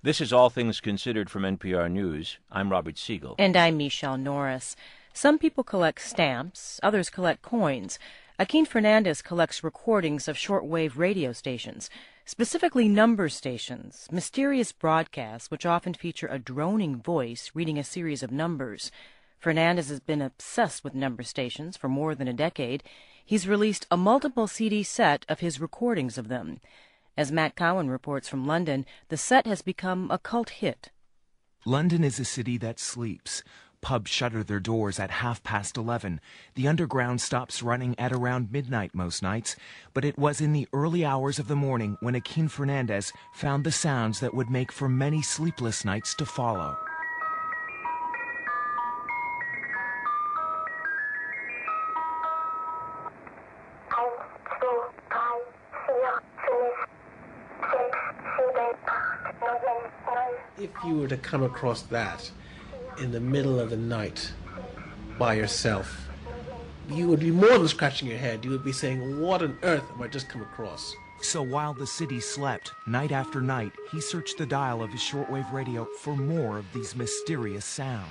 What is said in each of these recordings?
This is All Things Considered from NPR News. I'm Robert Siegel. And I'm Michelle Norris. Some people collect stamps, others collect coins. Akin Fernandez collects recordings of shortwave radio stations, specifically number stations, mysterious broadcasts which often feature a droning voice reading a series of numbers. Fernandez has been obsessed with number stations for more than a decade. He's released a multiple CD set of his recordings of them. As Matt Cowan reports from London, the set has become a cult hit. London is a city that sleeps. Pubs shutter their doors at 11:30. The underground stops running at around midnight most nights, but it was in the early hours of the morning when Akin Fernandez found the sounds that would make for many sleepless nights to follow. If you were to come across that in the middle of the night by yourself, you would be more than scratching your head. You would be saying, what on earth have I just come across? So while the city slept, night after night, he searched the dial of his shortwave radio for more of these mysterious sounds.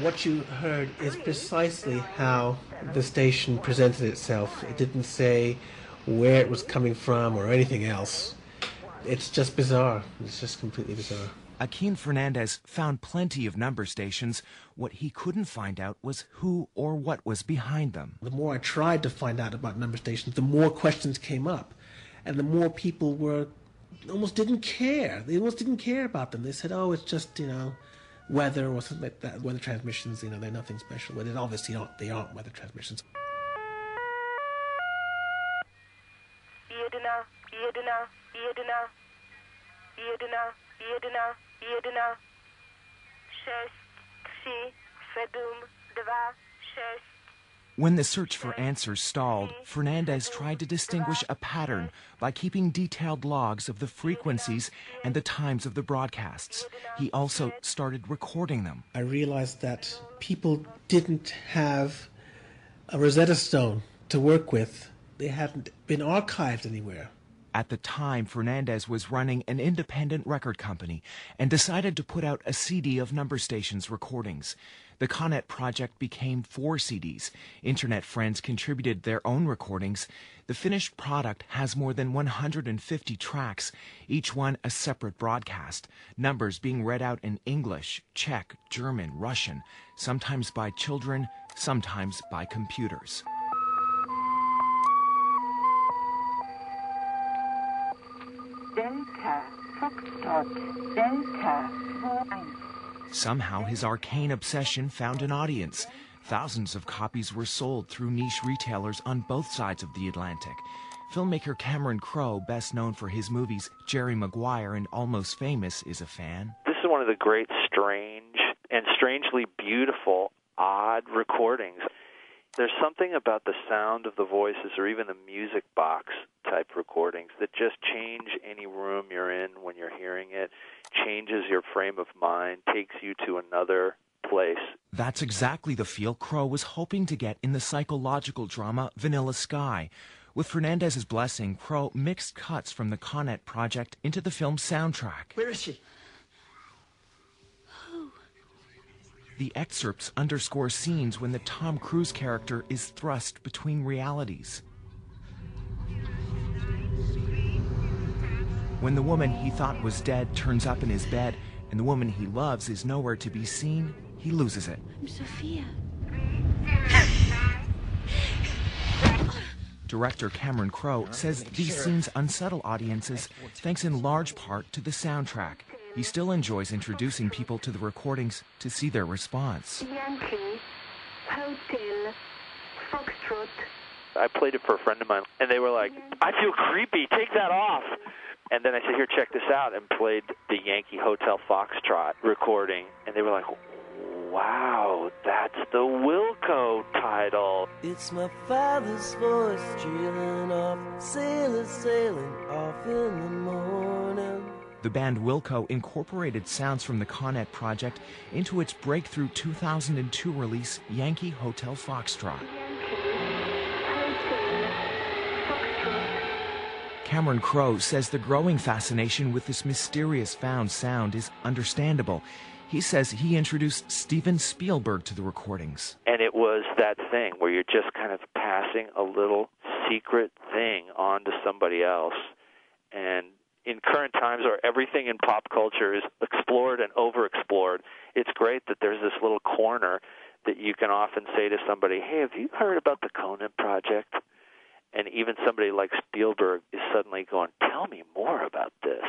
What you heard is precisely how the station presented itself. It didn't say where it was coming from or anything else. It's just bizarre. It's just completely bizarre. Akin Fernandez found plenty of number stations. What he couldn't find out was who or what was behind them. The more I tried to find out about number stations, the more questions came up. And the more people were almost didn't care. They almost didn't care about them. They said, oh, it's just, you know, weather or something like that, weather transmissions, you know, they're nothing special. But obviously not, they aren't weather transmissions. When the search for answers stalled, Fernandez tried to distinguish a pattern by keeping detailed logs of the frequencies and the times of the broadcasts. He also started recording them. I realized that people didn't have a Rosetta Stone to work with. They hadn't been archived anywhere. At the time, Fernandez was running an independent record company and decided to put out a CD of number stations recordings. The Conet Project became 4 CDs. Internet friends contributed their own recordings. The finished product has more than 150 tracks, each one a separate broadcast, numbers being read out in English, Czech, German, Russian, sometimes by children, sometimes by computers. Somehow his arcane obsession found an audience. Thousands of copies were sold through niche retailers on both sides of the Atlantic. Filmmaker Cameron Crowe, best known for his movies Jerry Maguire and Almost Famous, is a fan. This is one of the great strange and strangely beautiful, odd recordings. There's something about the sound of the voices or even the music box type recordings that just change any room you're in when you're hearing it, changes your frame of mind, takes you to another place. That's exactly the feel Crowe was hoping to get in the psychological drama Vanilla Sky. With Fernandez's blessing, Crowe mixed cuts from the Conet Project into the film's soundtrack. Where is she? The excerpts underscore scenes when the Tom Cruise character is thrust between realities. When the woman he thought was dead turns up in his bed and the woman he loves is nowhere to be seen, he loses it. I'm Sophia. Director Cameron Crowe says these scenes unsettle audiences thanks in large part to the soundtrack. He still enjoys introducing people to the recordings to see their response. Yankee Hotel Foxtrot. I played it for a friend of mine, and they were like, I feel creepy, take that off. And then I said, here, check this out, and played the Yankee Hotel Foxtrot recording. And they were like, wow, that's the Wilco title. It's my father's voice trailing off, sailing off in the morning. The band Wilco incorporated sounds from the Conet Project into its breakthrough 2002 release, Yankee Hotel Foxtrot. Cameron Crowe says the growing fascination with this mysterious found sound is understandable. He says he introduced Steven Spielberg to the recordings. And it was that thing where you're just kind of passing a little secret thing on to somebody else. And in current times where everything in pop culture is explored and over-explored, it's great that there's this little corner that you can often say to somebody, hey, have you heard about the Conet Project? And even somebody like Spielberg is suddenly going, tell me more about this.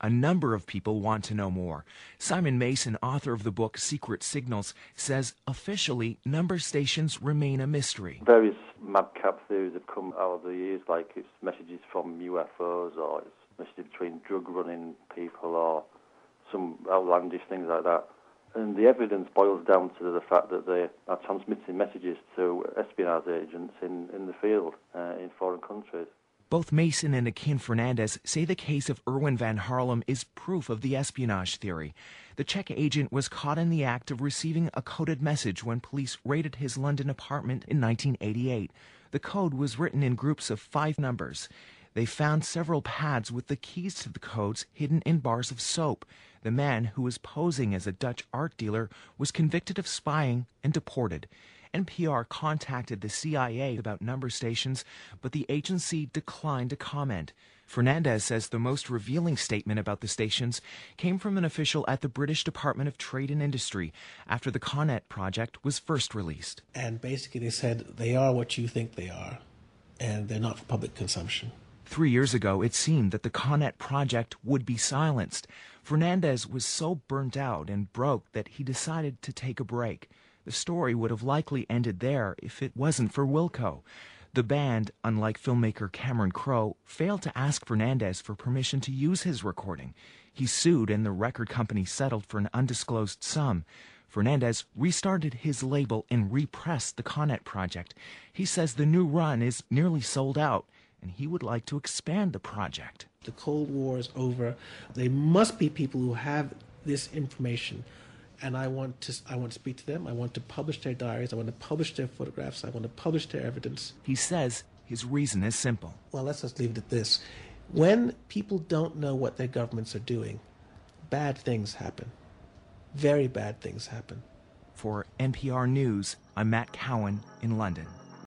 A number of people want to know more. Simon Mason, author of the book Secret Signals, says officially number stations remain a mystery. Various madcap theories have come out of the years, like it's messages from UFOs or it's messages between drug-running people or some outlandish things like that. And the evidence boils down to the fact that they are transmitting messages to espionage agents in the field, in foreign countries. Both Mason and Akin Fernandez say the case of Erwin Van Harlem is proof of the espionage theory. The Czech agent was caught in the act of receiving a coded message when police raided his London apartment in 1988. The code was written in groups of 5 numbers. They found several pads with the keys to the codes hidden in bars of soap. The man, who was posing as a Dutch art dealer, was convicted of spying and deported. NPR contacted the CIA about number stations, but the agency declined to comment. Fernandez says the most revealing statement about the stations came from an official at the British Department of Trade and Industry after the Conet Project was first released. And basically they said, they are what you think they are, and they're not for public consumption. 3 years ago, it seemed that the Conet Project would be silenced. Fernandez was so burnt out and broke that he decided to take a break. The story would have likely ended there if it wasn't for Wilco. The band, unlike filmmaker Cameron Crowe, failed to ask Fernandez for permission to use his recording. He sued and the record company settled for an undisclosed sum. Fernandez restarted his label and repressed the Conet Project. He says the new run is nearly sold out and he would like to expand the project. The Cold War is over. They must be people who have this information. And I want to speak to them. I want to publish their diaries. I want to publish their photographs. I want to publish their evidence. He says his reason is simple. Well, let's just leave it at this. When people don't know what their governments are doing, bad things happen. Very bad things happen. For NPR News, I'm Matt Cowan in London.